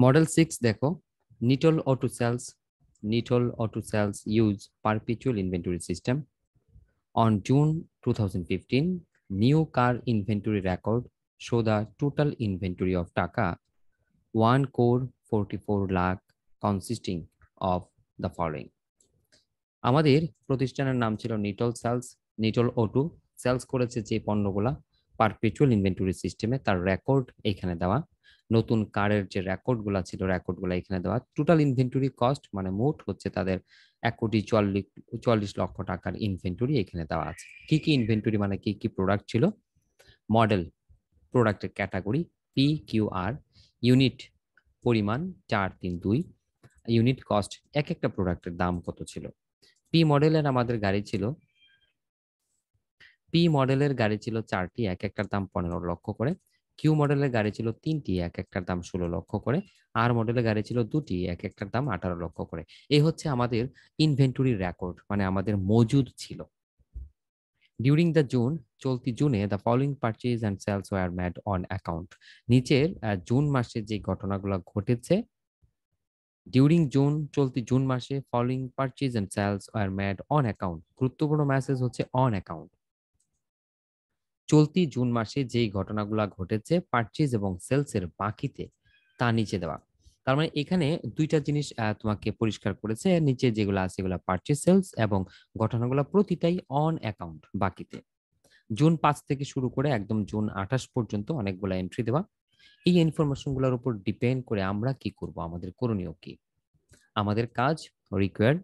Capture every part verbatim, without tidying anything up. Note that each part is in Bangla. मॉडल सिक्स देखो, Nitol auto sales Nitol auto sales use perpetual inventory system. On June twenty fifteen, new car inventory record show the total inventory of Taka one crore forty-four lakh consisting of the following। আমাদের প্রতিষ্ঠানের নাম ছিল Nitol sales, Nitol auto sales করেছে যে পণ্যগুলা পারপেচুয়াল ইনভেন্টরি সিস্টেমে তার রেকর্ড এখানে দেওয়া, নতুন কারের যে রেকর্ডগুলা ছিল রেকর্ডগুলা এখানে দেওয়া। টোটাল ইনভেন্টরি কস্ট মানে মোট হচ্ছে তাদের এক কোটি চুয়াল্লিশ লক্ষ টাকার ইনভেন্টরি এখানে দেওয়া আছে। কি কি ইনভেন্টরি মানে কি কি প্রোডাক্ট ছিল, মডেল প্রোডাক্টের category, P Q R, unit পরিমাণ চার তিন দুই, ইউনিট কস্ট এক একটা প্রোডাক্টের দাম কত ছিল। পি মডেলের আমাদের গাড়ি ছিল পি মডেলের গাড়ি ছিল চারটি, এক একটার দাম পনেরো লক্ষ করে। কিউ মডেলের গাড়ি ছিল তিনটি, এক একটার দাম ষোলো লক্ষ করে। আর মডেলের গাড়ি ছিল দুটি, এক একটার দাম আঠারো লক্ষ করে। এই হচ্ছে আমাদের ইনভেন্টরি রেকর্ড, মানে আমাদের মজুদ ছিল। ডিউরিং দ্য জুন, চলতি জুনে, the following purchase and sales were made on account. নিচের জুন মাসে যে ঘটনাগুলো ঘটেছে, ডিউরিং জুন চলতি জুন মাসে following purchase and sales were made on account. গুরুত্বপূর্ণ মেসেজ হচ্ছে অন অ্যাকাউন্ট। চলতি জুন মাসে যে ঘটনাগুলা ঘটেছে পারচেজ এবং সেলসের বাকিতে, তা নিচে দেওয়া। তার মানে এখানে দুইটা জিনিস তোমাকে পরিষ্কার করেছে, নিচে যেগুলো আছে এগুলো পারচেজ সেলস এবং ঘটনাগুলো প্রতিটাই অন অ্যাকাউন্ট বাকিতে। জুন পাঁচ থেকে শুরু করে একদম জুন আঠাশ পর্যন্ত অনেকগুলা এন্ট্রি দেওয়া। এই ইনফরমেশনগুলোর উপর ডিপেন্ড করে আমরা কি করব, আমাদের করণীয় কি। আমাদের কাজ required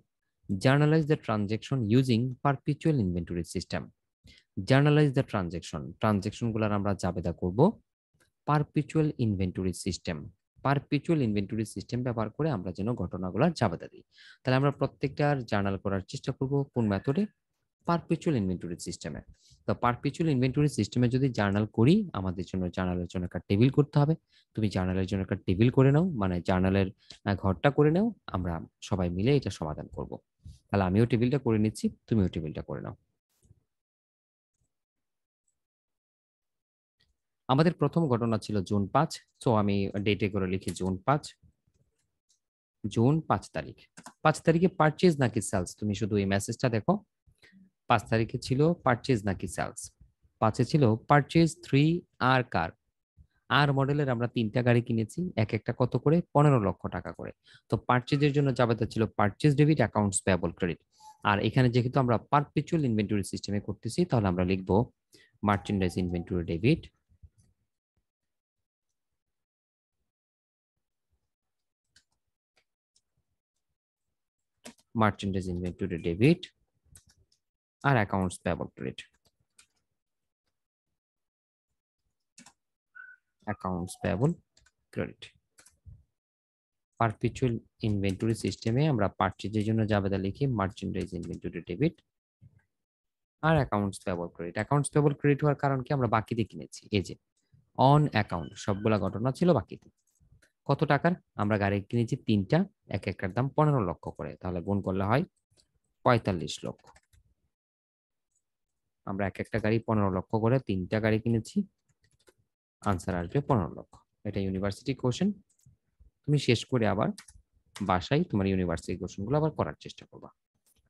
journalize the transaction using perpetual inventory system. Journalize the transaction, ট্রানজ্যাকশনগুলোর আমরা জাবেদা করব perpetual inventory system. Perpetual inventory system ব্যবহার করে আমরা যেন ঘটনাগুলোর জাবেদা দিই। তাহলে আমরা প্রত্যেকটার জার্নাল করার চেষ্টা করব কোন মেথডে, পারপেচুয়াল ইনভেন্টরি সিস্টেমে। তো পারপেচুয়াল ইনভেন্টরি সিস্টেমে যদি জার্নাল করি, আমাদের জন্য জার্নালের জন্য একটা টেবিল করতে হবে। তুমি জার্নালের জন্য একটা টেবিল করে নাও, মানে জার্নালের ঘরটা করে নাও, আমরা সবাই মিলে এটা সমাধান করব। তাহলে আমিও টেবিলটা করে নিচ্ছি, তুমিও টেবিলটা করে নাও। আমাদের প্রথম ঘটনা ছিল জুন পাঁচ, সো আমি ডেটে করে লিখি জুন পাঁচ, জুন পাঁচ তারিখ। পাঁচ তারিখে পারচেজ নাকি সেলস, তুমি শুধু এই মেসেজটা দেখো। পাঁচ তারিখে ছিল পারচেজ নাকি সেলস। পাঁচে ছিল পারচেজ থ্রি আর কার, আর মডেলের আমরা তিনটা গাড়ি কিনেছি, এক একটা কত করে, পনেরো লক্ষ টাকা করে। তো পারচেজের জন্য জাবেদা ছিল purchase debit, accounts payable credit. আর এখানে যেহেতু আমরা পারপেচুয়াল ইনভেন্টরি সিস্টেমে করতেছি, তাহলে আমরা লিখবো merchandise inventory debit, merchandise inventory debit আর accounts payable credit, accounts payable credit। perpetual inventory সিস্টেমে আমরা purchase এর জন্য জাবেদা লিখি merchandise inventory debit আর accounts payable credit। accounts payable credit হওয়ার কারণ কি, আমরা বাকিতে কিনেছি, এই যে on account, সবগুলা ঘটনা ছিল বাকিতে। কত টাকার, আমরা গাড়ি কিনেছি তিনটা, এক একটার দাম পনেরো লক্ষ করে, তাহলে গুণ করলে হয় পঁয়তাল্লিশ লক্ষ। আমরা এক একটা গাড়ি পনেরো লক্ষ করে তিনটা গাড়ি কিনেছি, আনসার আসবে পনেরো লক্ষ। এটা ইউনিভার্সিটি কোশ্চেন, তুমি শেষ করে আবার বাসায় তোমার ইউনিভার্সিটি কোশ্চেনগুলো আবার করার চেষ্টা করবা।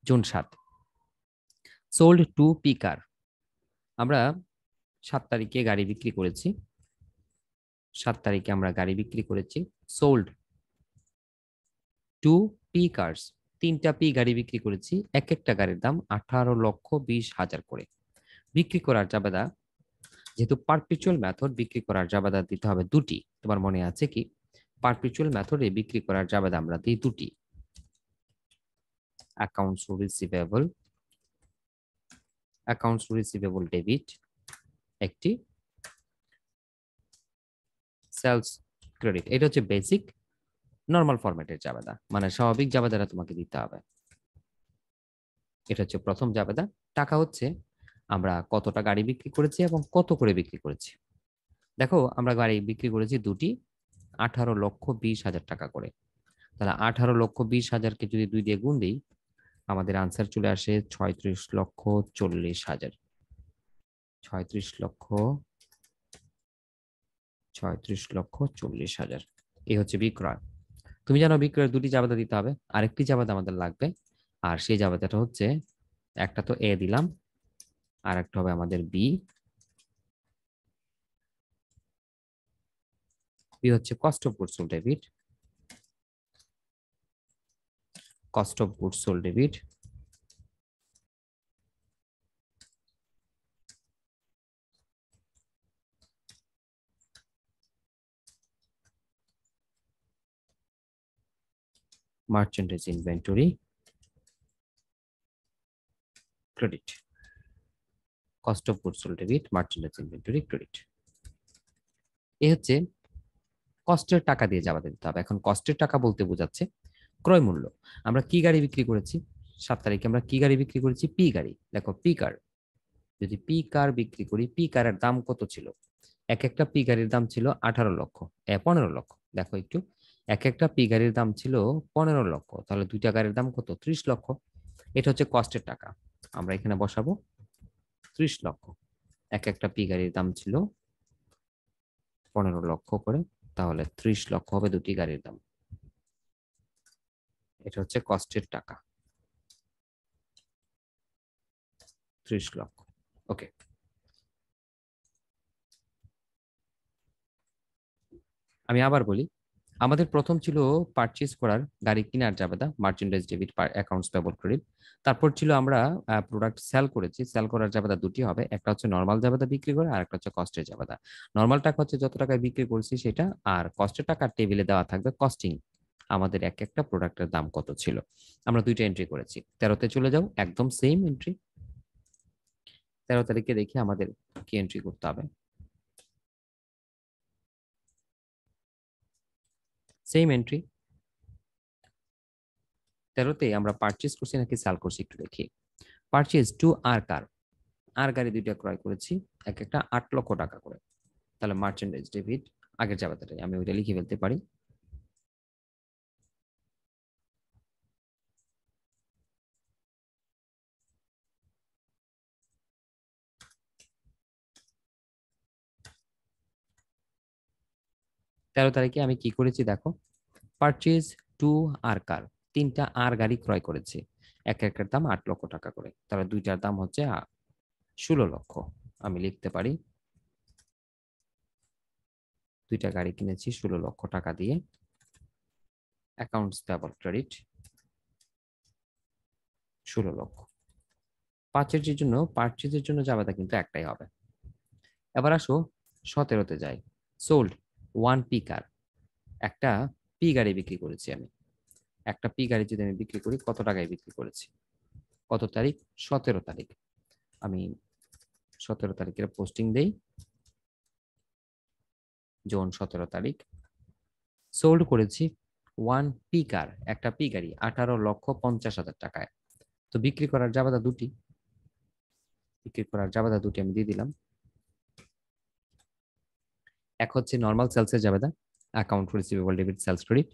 জুন সাত, সোল্ড টু পিকার। আমরা সাত তারিখে গাড়ি বিক্রি করেছি, সাত তারিখে আমরা গাড়ি বিক্রি করেছি। সোল্ড টু পি কার্স, তিনটা পি গাড়ি বিক্রি করেছি, এক একটা গাড়ির দাম আঠারো লক্ষ বিশ হাজার করে। বিক্রি করার জাবেদা, যেহেতু পারপেচুয়াল মেথড, বিক্রি করার জাবেদা দিতে হবে দুটি। তোমার মনে আছে কি, পারপেচুয়াল মেথডে বিক্রি করার জাবেদা আমরা দিই দুটি, accounts receivable, accounts receivable debit একটি, সেলস ক্রেডিট। এটা হচ্ছে বেসিক নর্মাল ফরম্যাটের জাবেদা, মানে স্বাভাবিক জাবেদাটা তোমাকে দিতে হবে। এটা হচ্ছে প্রথম জাবেদা। টাকা হচ্ছে আমরা কতটা গাড়ি বিক্রি করেছি এবং কত করে বিক্রি করেছি। দেখো আমরা গাড়ি বিক্রি করেছি দুটি, আঠারো লক্ষ বিশ হাজার টাকা করে। তাহলে আঠারো লক্ষ বিশ হাজারকে যদি দুই দিয়ে গুণ দিই, আমাদের আনসার চলে আসে ছয়ত্রিশ লক্ষ চল্লিশ হাজার, ছয়ত্রিশ লক্ষ ছয়ত্রিশ লক্ষ চল্লিশ হাজার। এই হচ্ছে বিক্রয়। তুমি জানো বিক্রয়ের দুটি জাবাদা দিতে হবে, আরেকটি জাবাদা আমাদের লাগবে, আর সেই জাবাদাটা হচ্ছে একটা তো এ দিলাম আর একটা হবে আমাদের বি, বি হচ্ছে cost of goods sold debit, cost of goods sold debit merchandise inventory credit, cost of goods sold debit merchandise inventory credit। এই হচ্ছে কস্টের টাকা দিয়ে জাবাদা দিতে হবে। এখন কস্টের টাকা বলতে বোঝাচ্ছে ক্রয় মূল্য। আমরা কি গাড়ি বিক্রি করেছি সাত তারিখে, আমরা কি গাড়ি বিক্রি করেছি? পি গাড়ি। দেখো পি কার, যদি পি কার বিক্রি করি, পি কারের দাম কত ছিল? এক একটা পি গাড়ির দাম ছিল আঠারো লক্ষ এ পনেরো লক্ষ। দেখো একটু, এক একটা পি গাড়ির দাম ছিল পনেরো লক্ষ, তাহলে দুইটা গাড়ির দাম কত? ত্রিশ লক্ষ। এটা হচ্ছে কস্টের টাকা, আমরা এখানে বসাবো ত্রিশ লক্ষ। এক একটা পি গাড়ির দাম ছিল পনেরো লক্ষ করে, তাহলে ত্রিশ লক্ষ হবে দুটি গাড়ির দাম। এটা হচ্ছে কস্টের টাকা ত্রিশ লক্ষ। ওকে, আমি আবার বলি, আমাদের প্রথম ছিল পারচেজ করার, গাড়ি কেনার জাবাদা merchandise debit accounts payable credit. তারপর ছিল আমরা প্রোডাক্ট সেল করেছি, সেল করার জাবাদা দুটি হবে, একটা হচ্ছে নর্মাল জাবাদা বিক্রি করে আর একটা হচ্ছে কস্টের জাবাদা। নর্মাল টাকা হচ্ছে যত টাকায় বিক্রি করেছি সেটা, আর কস্টের টাকা টেবিলে দেওয়া থাকবে কস্টিং, আমাদের এক একটা প্রোডাক্টের দাম কত ছিল। আমরা দুইটা এন্ট্রি করেছি। তেরোতে চলে যাও, একদম সেম এন্ট্রি। তেরো তারিখে দেখি আমাদের কি এন্ট্রি করতে হবে। সেম এন্ট্রি, তেরোতে আমরা পারচেজ করছি নাকি সেল করছি একটু দেখি। পারচেজ টু আর কার, আর গাড়ি দুইটা ক্রয় করেছি এক একটা আট লক্ষ টাকা করে, তাহলে মার্চেন্ডাইজ ডেবিট আগের জাবাদাটাই আমি ওইটা লিখে ফেলতে পারি। তেরো তারিখে আমি কি করেছি দেখো, পারচেজ টু আর কার, তিনটা আর গাড়ি ক্রয় করেছি এক একটার দাম আট লক্ষ টাকা করে, তাহলে দুইটার দাম হচ্ছে ষোলো লক্ষ। আমি লিখতে পারি দুইটা গাড়ি কিনেছি ষোলো লক্ষ টাকা দিয়ে। অ্যাকাউন্টস পেবল ক্রেডিট ষোলো লক্ষ। পারচেজের জন্য, পারচেজের জন্য জাবাদা কিন্তু একটাই হবে। এবার আসো সতেরোতে যাই, সোল্ড ওয়ান পি কার, একটা পি গাড়ি বিক্রি করেছি আমি। একটা পি গাড়ি যদি আমি বিক্রি করি, কত টাকায় বিক্রি করেছি? কত তারিখ? সতেরো তারিখ। আমি সতেরো তারিখের পোস্টিং দেই, জোন সতেরো তারিখ। সোল্ড করেছি ওয়ান পি কার, একটা পি গাড়ি আঠারো লক্ষ পঞ্চাশ হাজার টাকায়। তো বিক্রি করার জাবাদা দুটি, বিক্রি করার জাবাদা দুটি আমি দিয়ে দিলাম। এক হচ্ছে নর্মাল সেলসের জাবাদা account receivable debit sales credit,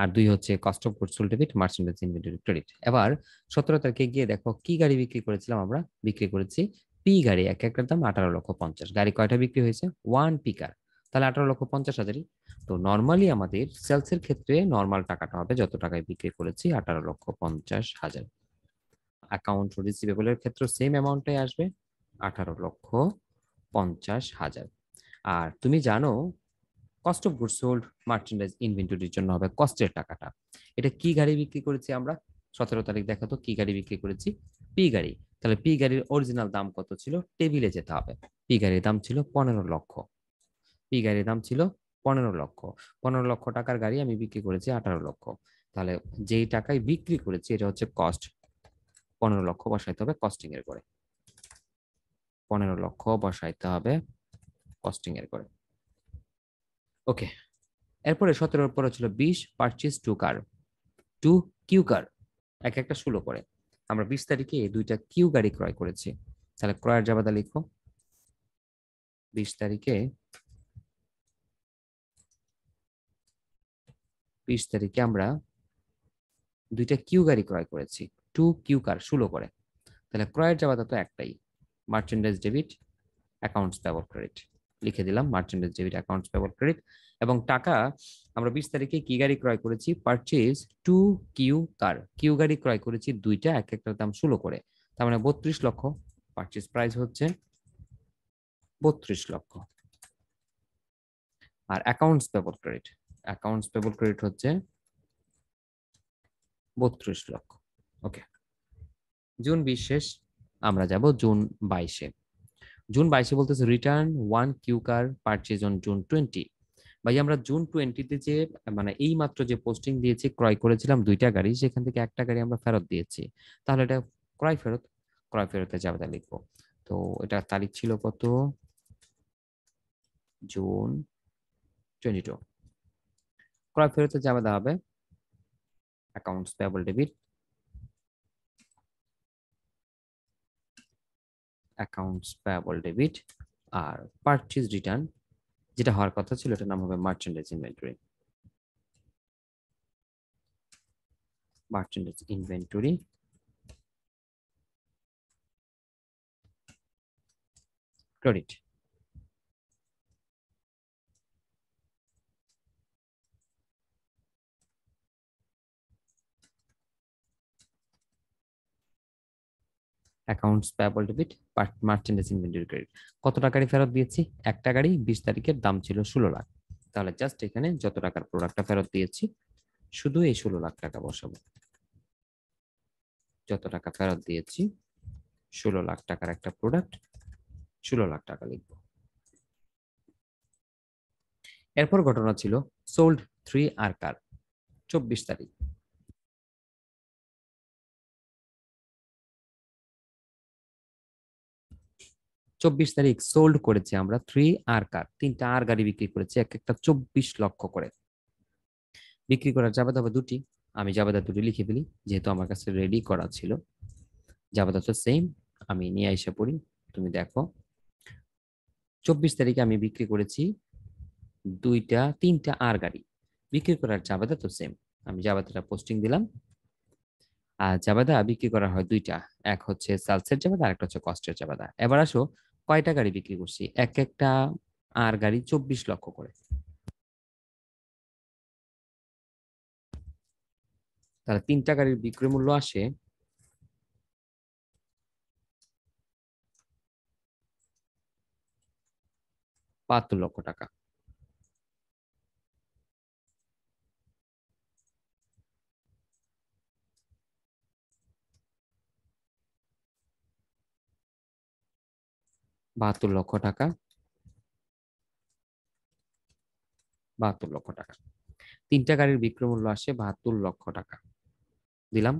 আর দুই হচ্ছে cost of goods sold debit merchandise inventory credit. এবার সতেরো তারিখে গিয়ে দেখো কি গাড়ি বিক্রি করেছিলাম আমরা। বিক্রি করেছি পি গাড়ি, এক একটার দাম আঠারো লক্ষ পঞ্চাশ। গাড়ি কয়টা বিক্রি হয়েছে? ওয়ান পি কার, তাহলে আঠারো লক্ষ পঞ্চাশ হাজারই। তো নর্মালি আমাদের সেলসের ক্ষেত্রে নর্মাল টাকাটা হবে যত টাকায় বিক্রি করেছি, আঠারো লক্ষ পঞ্চাশ হাজার। অ্যাকাউন্ট রিসিভেবলের ক্ষেত্রে সেম অ্যামাউন্টটাই আসবে, আঠারো লক্ষ পঞ্চাশ হাজার। আর তুমি জানো cost of goods sold merchandise ইনভেন্টরির জন্য হবে কস্টের টাকাটা। এটা কি গাড়ি বিক্রি করেছি আমরা? সতেরো তারিখ দেখা তো কি গাড়ি বিক্রি করেছি? পি গাড়ি। তাহলে পি গাড়ির অরিজিনাল দাম কত ছিল? টেবিলে যেতে হবে। পি গাড়ির দাম ছিল পনেরো লক্ষ, পি গাড়ির দাম ছিল পনেরো লক্ষ। পনেরো লক্ষ টাকার গাড়ি আমি বিক্রি করেছি আঠারো লক্ষ, তাহলে যেই টাকায় বিক্রি করেছি এটা হচ্ছে কস্ট। পনেরো লক্ষ বসাইতে হবে কস্টিং এর করে, পনেরো লক্ষ বসাইতে হবে কস্টিং এর করে। ওকে, এরপরে সতেরো এর পরে ছিল বিশ, purchase two car, two Q car, এক একটা ষোলো করে। আমরা বিশ তারিখে দুইটা কিউ গাড়ি ক্রয় করেছি, তাহলে ক্রয়ের জাবাদা লিখো। বিশ তারিখে, বিশ তারিখে আমরা দুইটা কিউ গাড়ি ক্রয় করেছি টু কিউ কার ষোলো করে, তাহলে ক্রয়ের জাবাদা তো একটাই merchandise debit accounts payable credit. লিখে দিলাম merchandise debit, accounts payable credit, এবং টাকা আমরা বিশ তারিখে কি গাড়ি ক্রয় করেছি, purchase two Q car, Q গাড়ি ক্রয় করেছি দুইটা, এক একটার দাম ষোলো করে, তার মানে বত্রিশ লক্ষ পারচেজ প্রাইস হচ্ছে বত্রিশ লক্ষ। আর accounts payable credit, accounts payable credit হচ্ছে বত্রিশ লক্ষ। ওকে, জুন বিশ শেষ, আমরা যাব জুন বাইশে। জুন বাইশে বলতেছে return one Q car purchase on June twenty. ভাই আমরা জুন টোয়েন্টিতে যে মানে এই মাত্র যে পোস্টিং দিয়েছি ক্রয় করেছিলাম দুইটা গাড়ি, সেখান থেকে একটা গাড়ি আমরা ফেরত দিয়েছি, তাহলে এটা ক্রয় ফেরত, ক্রয় ফেরতে যাবে তা লিখবো। তো এটা তারিখ ছিল কত, জুন টোয়েন্টি টু। ক্রয় ফেরতে যাবে দা হবে accounts payable debit, accounts payable debit, আর পারচেজ রিটার্ন যেটা হওয়ার কথা ছিল এটার নাম হবে merchandise inventory, merchandise inventory. Credit accounts payable debit merchandise inventory credit. কত টাকারই ফেরত দিয়েছি, একটা গাড়ি বিশ তারিখের দাম ছিল ষোলো লাখ, তাহলে জাস্ট এখানে যত টাকার প্রোডাক্টটা ফেরত দিয়েছি শুধু এই ষোলো লাখ টাকা বসাবো, যত টাকা ফেরত দিয়েছি ষোলো লাখ টাকার একটা প্রোডাক্ট ষোলো লাখ টাকা লিখবো। এরপর ঘটনা ছিল সোল্ড থ্রি আর কার, চব্বিশ তারিখ। চব্বিশ তারিখ সোল্ড করেছি আমরা থ্রি আর কার, তিনটা আর গাড়ি বিক্রি করেছি এক একটা চব্বিশ লক্ষ করে। বিক্রি করার জাবেদা হবে দুটি, আমি জাবেদা দুটি লিখে ফেলি যেহেতু আমার কাছে রেডি করা ছিল, জাবেদা তো সেম আমি নিয়ে এসে পড়ি। তুমি দেখো চব্বিশ তারিখে আমি বিক্রি করেছি দুইটা তিনটা আর গাড়ি, বিক্রি করার জাবেদা তো সেম, আমি জাবেদাটা পোস্টিং দিলাম। আর জাবেদা বিক্রি করা হয় দুইটা, এক হচ্ছে সালসের জাবেদা আর একটা হচ্ছে কস্টের জাবেদা। এবার আসো কয়টা গাড়ি বিক্রি করছি, এক একটা আর গাড়ি চব্বিশ লক্ষ করে, তাহলে তিনটা গাড়ির বিক্রয় মূল্য আসে বাহাত্তর লক্ষ টাকা। বাহাত্তর লক্ষ টাকা বাহাত্তর লক্ষ টাকা তিনটা গাড়ির বিক্রয় মূল্য আসে বাহাত্তর লক্ষ টাকা দিলাম।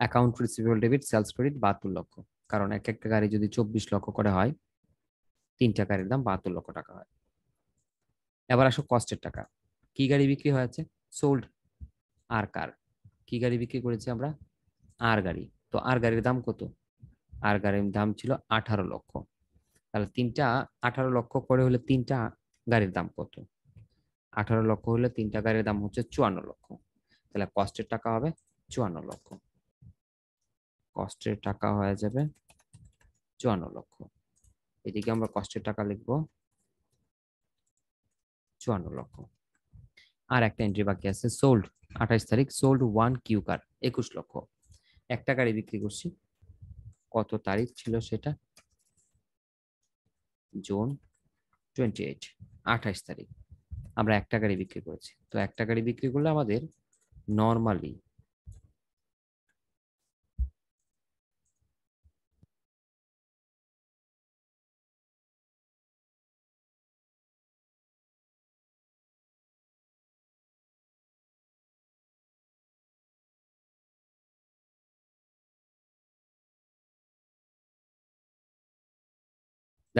Account receivable debit sales credit বাহাত্তর লক্ষ, কারণ এক একটা গাড়ি যদি চব্বিশ লক্ষ করে হয় তিনটা গাড়ির দাম বাহাত্তর লক্ষ টাকা হয়। এবার আসো কস্টের টাকা, কি গাড়ি বিক্রি হয়েছে, সোল্ড আর কার, কি গাড়ি বিক্রি করেছি আমরা আর গাড়ি, তো আর গাড়ির দাম কত, আর গাড়ির দাম ছিল আঠারো লক্ষ, তাহলে তিনটা আঠারো লক্ষ করে হলে তিনটা গাড়ির দাম কত, আঠারো লক্ষ হলে তিনটা গাড়ির দাম হচ্ছে চুয়ান্ন লক্ষ, তাহলে কস্টের টাকা হবে চুয়ান্ন লক্ষ, কস্টের টাকা হয়ে যাবে চুয়ান্ন লক্ষ। এদিকে আমরা কস্টের টাকা লিখব চুয়ান্ন লক্ষ। আর একটা এন্ট্রি বাকি আছে সোল্ড আঠাশ তারিখ, সোল্ড ওয়ান কিউ কার একুশ লক্ষ, একটা গাড়ি বিক্রি করছি, কত তারিখ ছিল সেটা, জুন টোয়েন্টি এইট আঠাশ তারিখ আমরা একটা গাড়ি বিক্রি করেছি। তো একটা গাড়ি বিক্রি করলে আমাদের নর্মালি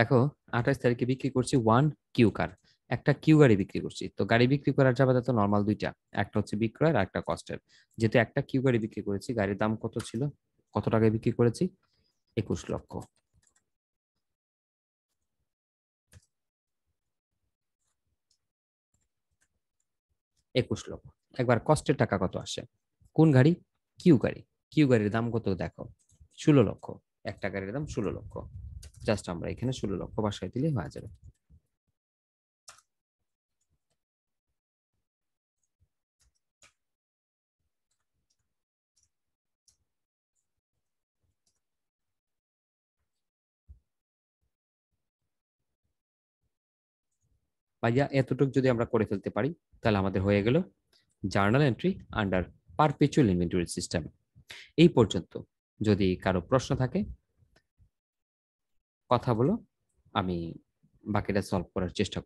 দেখো আঠাশ তারিখে বিক্রি করছি ওয়ান কিউ কার, একটা কিউ গাড়ি বিক্রি করছি, তো গাড়ি বিক্রি করার জাবেদা তো নর্মাল দুইটা, একটা হচ্ছে বিক্রয়ের আর একটা কস্টের, যেহেতু একটা কিউ গাড়ি বিক্রি করেছি গাড়ির দাম কত ছিল, কত টাকায় বিক্রি করেছি, একুশ লক্ষ। একুশ লক্ষ একবার কস্টের টাকা কত আসে, কোন গাড়ি, কিউ গাড়ি, কিউ গাড়ির দাম কত, দেখো ষোলো লক্ষ, এক টাকার দাম ষোলো লক্ষ। জাস্ট আমরা এখানে ষোলো লক্ষ বসায় দিলে হয়ে যাবে। ভাইয়া এতটুকু যদি আমরা করে ফেলতে পারি তাহলে আমাদের হয়ে গেল journal entry under perpetual inventory system. এই পর্যন্ত যদি কারো প্রশ্ন থাকে কথা বলো, আমি বাকিটা সলভ করার চেষ্টা করব।